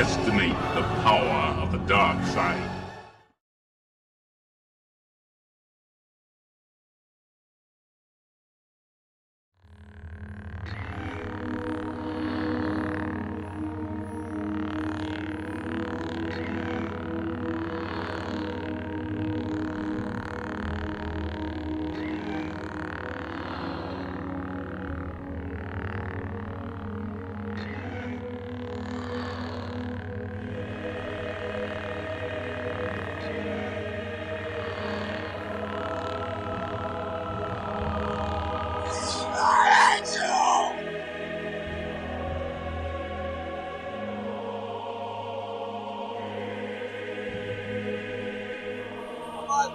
underestimate the power of the dark side.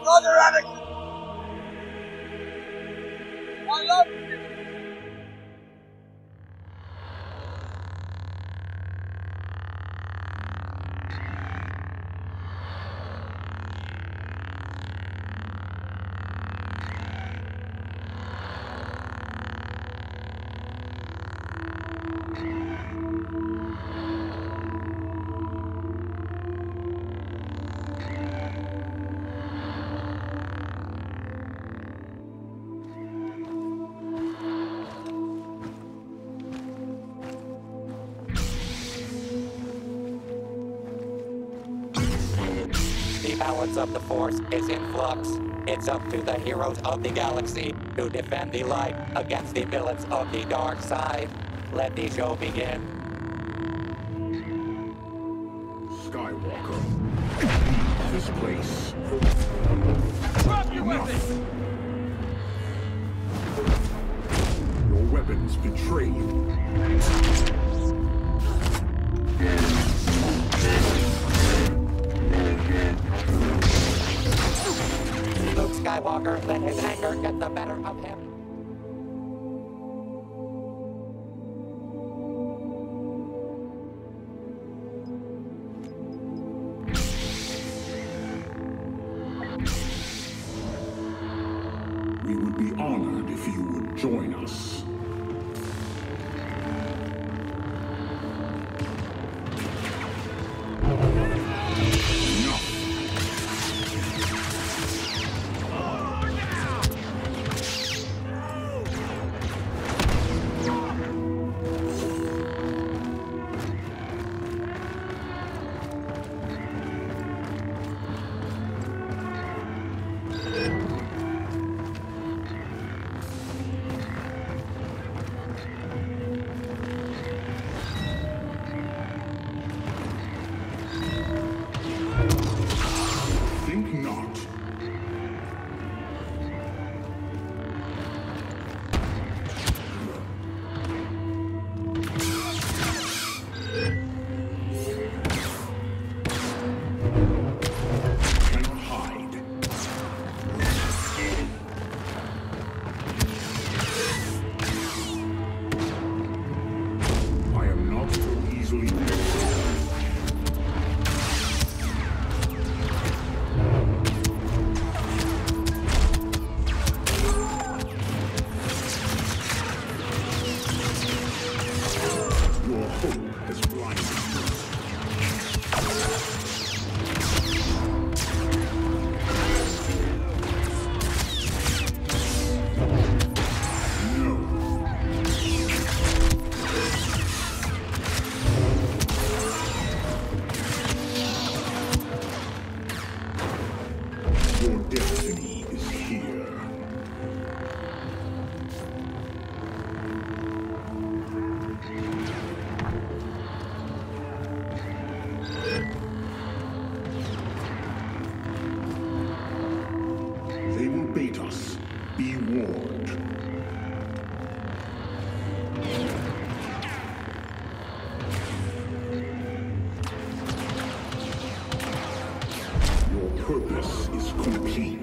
Brother Anakin, I love you. The balance of the Force is in flux. It's up to the heroes of the galaxy to defend the light against the villains of the dark side. Let the show begin. Skywalker, this place. Drop your weapon! Your weapons betray you. Skywalker let his anger get the better of him. We would be honored if you would join us. Purpose is complete.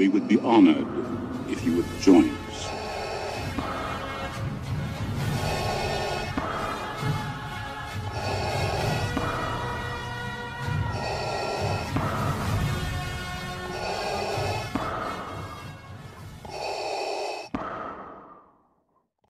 We would be honored if you would join us.